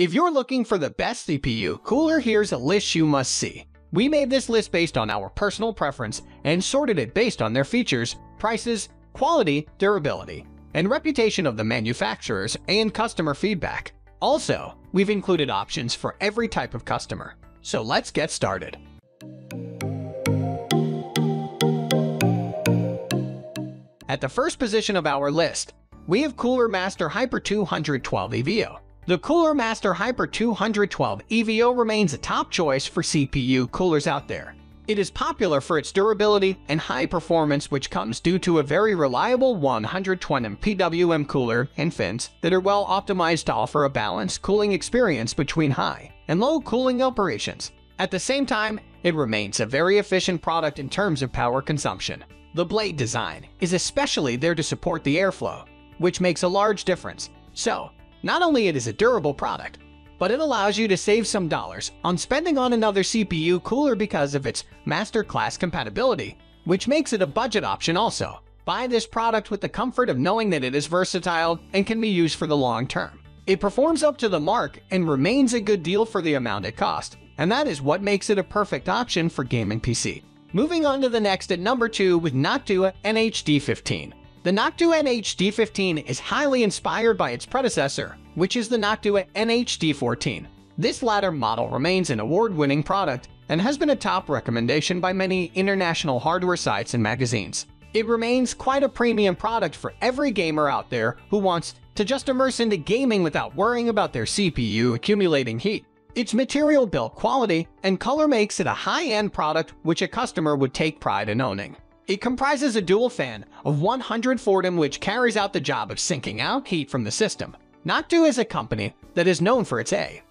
If you're looking for the best CPU cooler, here's a list you must see. We made this list based on our personal preference and sorted it based on their features, prices, quality, durability, and reputation of the manufacturers and customer feedback. Also, we've included options for every type of customer. So let's get started. At the first position of our list, we have Cooler Master Hyper 212 EVO. The Cooler Master Hyper 212 EVO remains a top choice for CPU coolers out there. It is popular for its durability and high performance, which comes due to a very reliable 120 PWM cooler and fins that are well optimized to offer a balanced cooling experience between high and low cooling operations. At the same time, it remains a very efficient product in terms of power consumption. The blade design is especially there to support the airflow, which makes a large difference. So, not only it is a durable product, but it allows you to save some dollars on spending on another CPU cooler because of its masterclass compatibility, which makes it a budget option also. Buy this product with the comfort of knowing that it is versatile and can be used for the long term. It performs up to the mark and remains a good deal for the amount it costs, and that is what makes it a perfect option for gaming PC. Moving on to the next at number 2 with Noctua NH-D15. The Noctua NH-D15 is highly inspired by its predecessor, which is the Noctua NH-D14. This latter model remains an award-winning product and has been a top recommendation by many international hardware sites and magazines. It remains quite a premium product for every gamer out there who wants to just immerse into gaming without worrying about their CPU accumulating heat. Its material build quality and color makes it a high-end product which a customer would take pride in owning. It comprises a dual fan of 140 W which carries out the job of sinking out heat from the system. Noctua is a company that is known for its standard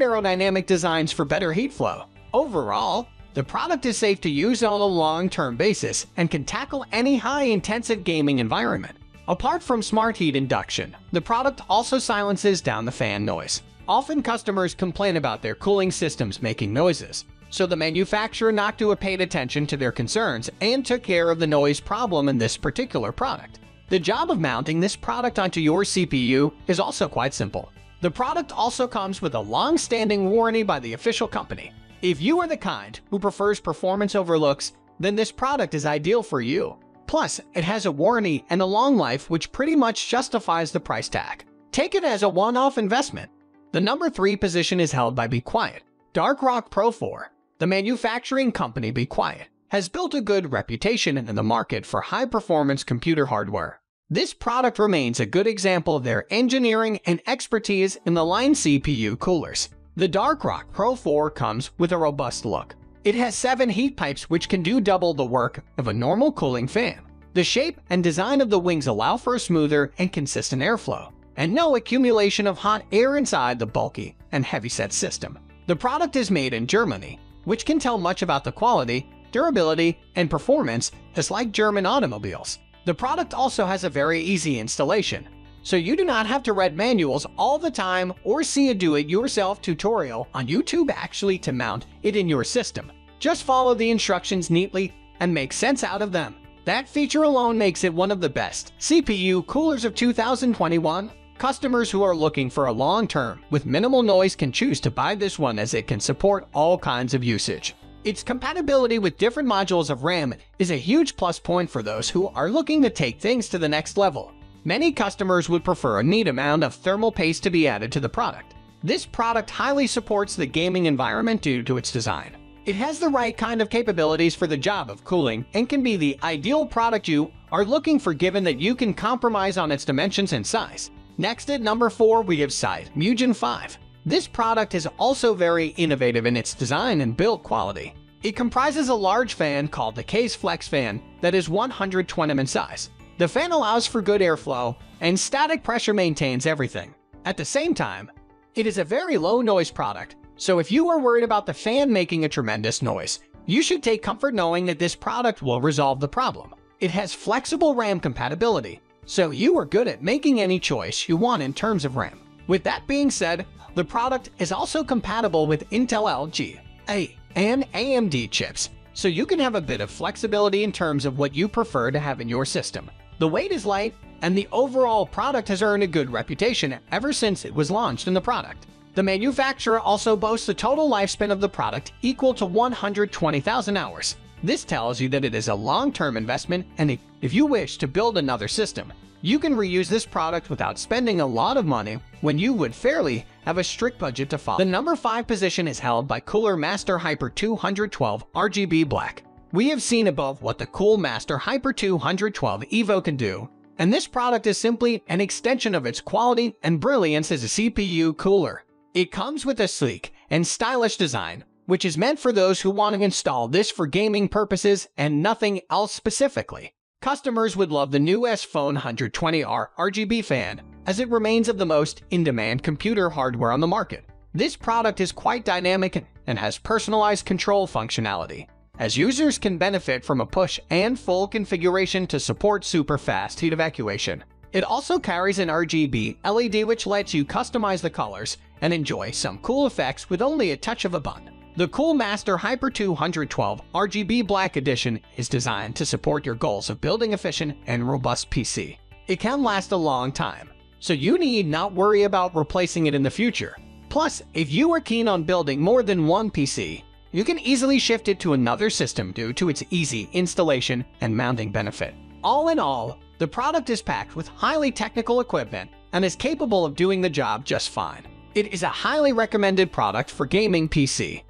aerodynamic designs for better heat flow. Overall, the product is safe to use on a long-term basis and can tackle any high-intensive gaming environment. Apart from smart heat induction, the product also silences down the fan noise. Often customers complain about their cooling systems making noises. So the manufacturer Noctua paid attention to their concerns and took care of the noise problem in this particular product. The job of mounting this product onto your CPU is also quite simple. The product also comes with a long-standing warranty by the official company. If you are the kind who prefers performance over looks, then this product is ideal for you. Plus, it has a warranty and a long life which pretty much justifies the price tag. Take it as a one-off investment. The number 3 position is held by Be Quiet. Dark Rock Pro 4. The manufacturing company Be Quiet has built a good reputation in the market for high-performance computer hardware. This product remains a good example of their engineering and expertise in the line CPU coolers. The Dark Rock Pro 4 comes with a robust look. It has 7 heat pipes which can do double the work of a normal cooling fan. The shape and design of the wings allow for a smoother and consistent airflow, and no accumulation of hot air inside the bulky and heavyset system. The product is made in Germany, which can tell much about the quality, durability, and performance, just like German automobiles. The product also has a very easy installation, so you do not have to read manuals all the time or see a do-it-yourself tutorial on YouTube actually to mount it in your system. Just follow the instructions neatly and make sense out of them. That feature alone makes it one of the best CPU coolers of 2021. Customers who are looking for a long term with minimal noise can choose to buy this one as it can support all kinds of usage. Its compatibility with different modules of RAM is a huge plus point for those who are looking to take things to the next level. Many customers would prefer a neat amount of thermal paste to be added to the product. This product highly supports the gaming environment due to its design. It has the right kind of capabilities for the job of cooling and can be the ideal product you are looking for given that you can compromise on its dimensions and size. Next at number 4 we have Scythe Mugen 5. This product is also very innovative in its design and build quality. It comprises a large fan called the Case Flex fan that is 120 mm in size. The fan allows for good airflow and static pressure maintains everything. At the same time, it is a very low noise product, so if you are worried about the fan making a tremendous noise, you should take comfort knowing that this product will resolve the problem. It has flexible RAM compatibility, so you are good at making any choice you want in terms of RAM. With that being said, the product is also compatible with Intel, LG, and AMD chips, so you can have a bit of flexibility in terms of what you prefer to have in your system. The weight is light and the overall product has earned a good reputation ever since it was launched in the product. The manufacturer also boasts a total lifespan of the product equal to 120,000 hours. This tells you that it is a long-term investment, and if you wish to build another system, you can reuse this product without spending a lot of money when you would fairly have a strict budget to follow. The number 5 position is held by Cooler Master Hyper 212 RGB Black. We have seen above what the Cooler Master Hyper 212 EVO can do, and this product is simply an extension of its quality and brilliance as a CPU cooler. It comes with a sleek and stylish design, which is meant for those who want to install this for gaming purposes and nothing else specifically. Customers would love the new S-Phone 120R RGB fan, as it remains of the most in-demand computer hardware on the market. This product is quite dynamic and has personalized control functionality, as users can benefit from a push and full configuration to support super-fast heat evacuation. It also carries an RGB LED which lets you customize the colors and enjoy some cool effects with only a touch of a button. The Cooler Master Hyper 212 RGB Black Edition is designed to support your goals of building efficient and robust PC. It can last a long time, so you need not worry about replacing it in the future. Plus, if you are keen on building more than one PC, you can easily shift it to another system due to its easy installation and mounting benefit. All in all, the product is packed with highly technical equipment and is capable of doing the job just fine. It is a highly recommended product for gaming PC.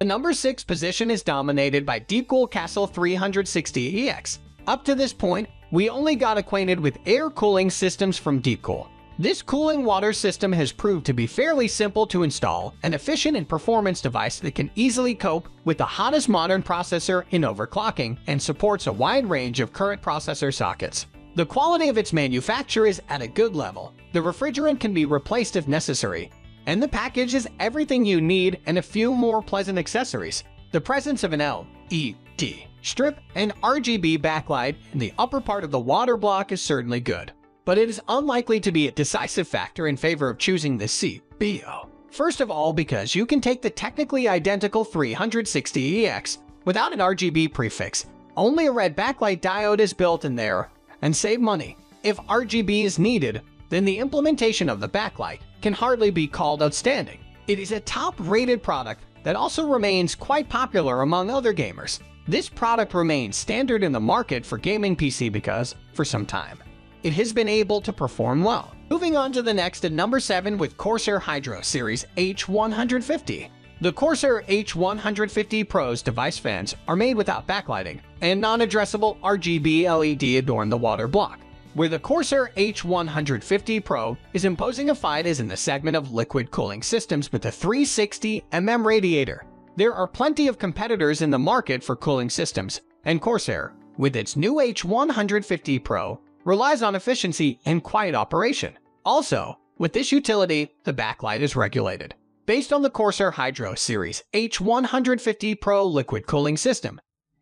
The number 6 position is dominated by DeepCool Castle 360 EX. Up to this point, we only got acquainted with air cooling systems from DeepCool. This cooling water system has proved to be fairly simple to install, an efficient and performance device that can easily cope with the hottest modern processor in overclocking and supports a wide range of current processor sockets. The quality of its manufacture is at a good level. The refrigerant can be replaced if necessary, and the package is everything you need and a few more pleasant accessories. The presence of an LED strip and RGB backlight in the upper part of the water block is certainly good, but it is unlikely to be a decisive factor in favor of choosing the CBO. First of all, because you can take the technically identical 360EX without an RGB prefix. Only a red backlight diode is built in there, and save money. If RGB is needed, then the implementation of the backlight can hardly be called outstanding. It is a top-rated product that also remains quite popular among other gamers. This product remains standard in the market for gaming PC because, for some time, it has been able to perform well. Moving on to the next at number 7 with Corsair Hydro Series H150. The Corsair H150 Pro's device fans are made without backlighting, and non-addressable RGB LED adorn the water block. Where the Corsair H150 Pro is imposing a fight is in the segment of liquid cooling systems with a 360mm radiator. There are plenty of competitors in the market for cooling systems, and Corsair, with its new H150 Pro, relies on efficiency and quiet operation. Also, with this utility, the backlight is regulated, based on the Corsair Hydro Series H150 Pro liquid cooling system.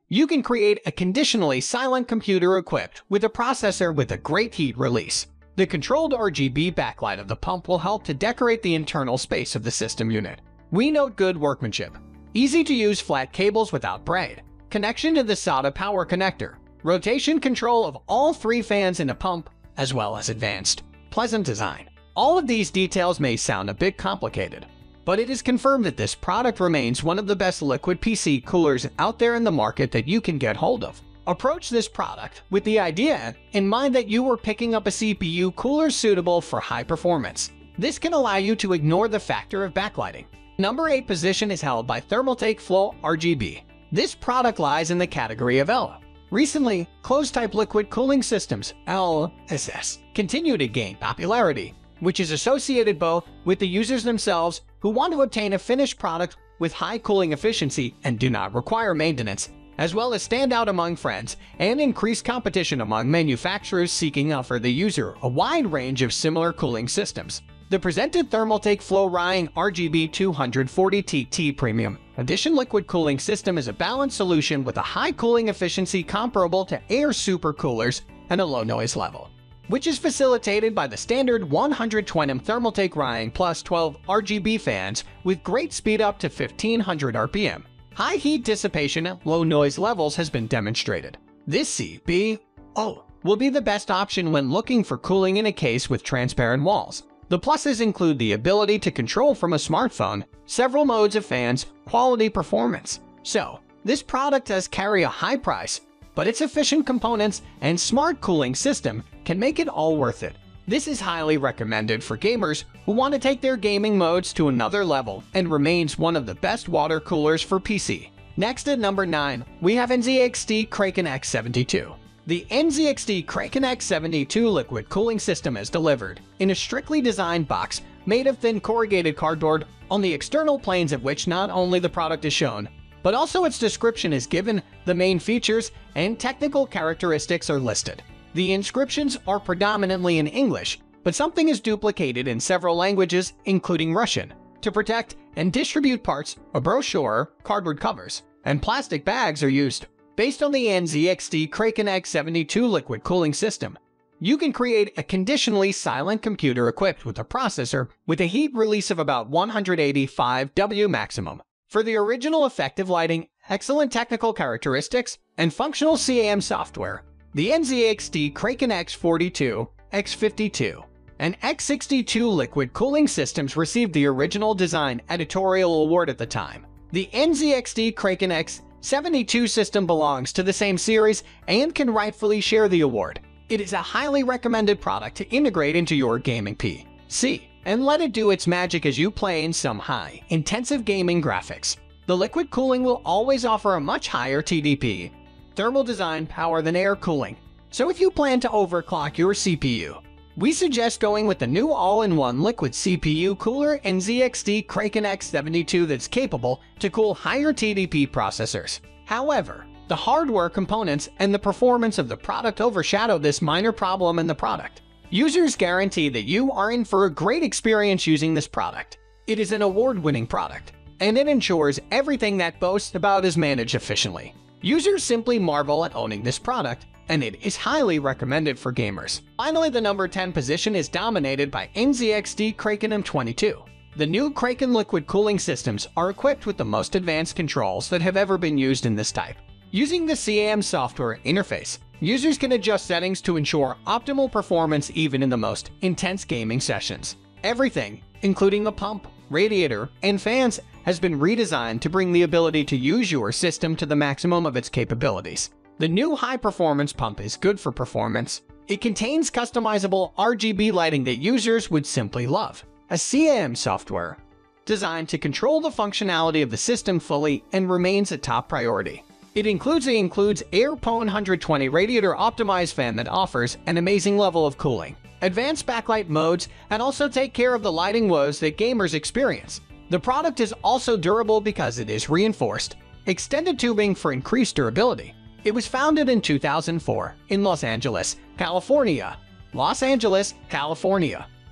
You can create a conditionally silent computer equipped with a processor with a great heat release. The controlled RGB backlight of the pump will help to decorate the internal space of the system unit. We note good workmanship. Easy to use flat cables without braid. Connection to the SATA power connector. Rotation control of all 3 fans in a pump, as well as advanced, pleasant design. All of these details may sound a bit complicated, but it is confirmed that this product remains one of the best liquid PC coolers out there in the market that you can get hold of. Approach this product with the idea in mind that you are picking up a CPU cooler suitable for high performance. This can allow you to ignore the factor of backlighting. Number 8 position is held by Thermaltake Floe RGB. This product lies in the category of LO. Recently, closed-type liquid cooling systems, LSS, continue to gain popularity, which is associated both with the users themselves who want to obtain a finished product with high cooling efficiency and do not require maintenance, as well as stand out among friends and increase competition among manufacturers seeking to offer the user a wide range of similar cooling systems. The presented Thermaltake Floe Riing RGB 240TT Premium Edition liquid cooling system is a balanced solution with a high cooling efficiency comparable to air supercoolers and a low noise level, which is facilitated by the standard 120mm Thermaltake Riing Plus 12 RGB fans with great speed up to 1500 RPM. High heat dissipation at low noise levels has been demonstrated. This CBO will be the best option when looking for cooling in a case with transparent walls. The pluses include the ability to control from a smartphone, several modes of fans, quality performance. So, this product does carry a high price, but its efficient components and smart cooling system can make it all worth it. This is highly recommended for gamers who want to take their gaming modes to another level and remains one of the best water coolers for PC. Next at number 9, we have NZXT Kraken X72. The NZXT Kraken X72 liquid cooling system is delivered in a strictly designed box made of thin corrugated cardboard on the external planes of which not only the product is shown, but also its description is given, the main features and technical characteristics are listed. The inscriptions are predominantly in English, but something is duplicated in several languages, including Russian, to protect and distribute parts, a brochure, cardboard covers, and plastic bags are used. Based on the NZXT Kraken X72 liquid cooling system, you can create a conditionally silent computer equipped with a processor with a heat release of about 185 W maximum. For the original effective lighting, excellent technical characteristics, and functional CAM software, the NZXT Kraken X42, X52, and X62 liquid cooling systems received the original design editorial award at the time. The NZXT Kraken X72 system belongs to the same series and can rightfully share the award. It is a highly recommended product to integrate into your gaming PC and let it do its magic as you play in some high-intensive gaming graphics. The liquid cooling will always offer a much higher TDP, thermal design power than air cooling. So if you plan to overclock your CPU, we suggest going with the new all-in-one liquid CPU cooler NZXT Kraken X72 that's capable to cool higher TDP processors. However, the hardware components and the performance of the product overshadow this minor problem in the product. Users guarantee that you are in for a great experience using this product. It is an award-winning product, and it ensures everything that boasts about is managed efficiently. Users simply marvel at owning this product, and it is highly recommended for gamers. Finally, the number 10 position is dominated by NZXT Kraken M22. The new Kraken liquid cooling systems are equipped with the most advanced controls that have ever been used in this type. Using the CAM software interface, users can adjust settings to ensure optimal performance even in the most intense gaming sessions. Everything, including the pump, radiator, and fans, has been redesigned to bring the ability to use your system to the maximum of its capabilities. The new high-performance pump is good for performance. It contains customizable RGB lighting that users would simply love. A CAM software designed to control the functionality of the system fully and remains a top priority. It includes AirPower 120 radiator optimized fan that offers an amazing level of cooling, advanced backlight modes, and also take care of the lighting woes that gamers experience. The product is also durable because it is reinforced, extended tubing for increased durability. It was founded in 2004 in Los Angeles, California.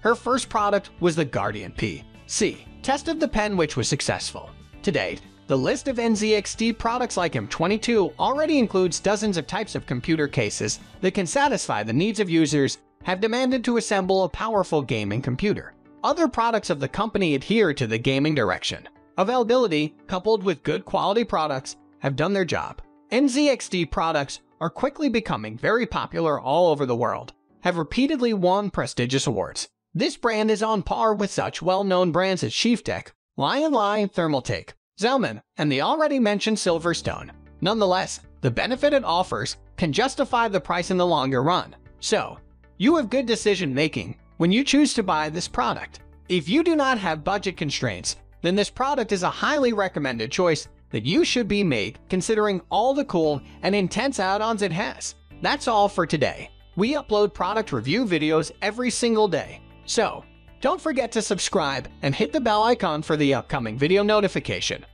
Her first product was the Guardian PC test of the pen, which was successful. To date, the list of NZXT products like M22 already includes dozens of types of computer cases that can satisfy the needs of users have demanded to assemble a powerful gaming computer. Other products of the company adhere to the gaming direction. Availability, coupled with good quality products, have done their job. NZXT products are quickly becoming very popular all over the world, have repeatedly won prestigious awards. This brand is on par with such well-known brands as Chieftech, Lionlai, Thermaltake, Zelman, and the already mentioned Silverstone. Nonetheless, the benefit it offers can justify the price in the longer run. So, you have good decision-making when you choose to buy this product. If you do not have budget constraints, then this product is a highly recommended choice that you should be made considering all the cool and intense add-ons it has. That's all for today. We upload product review videos every single day, so don't forget to subscribe and hit the bell icon for the upcoming video notification.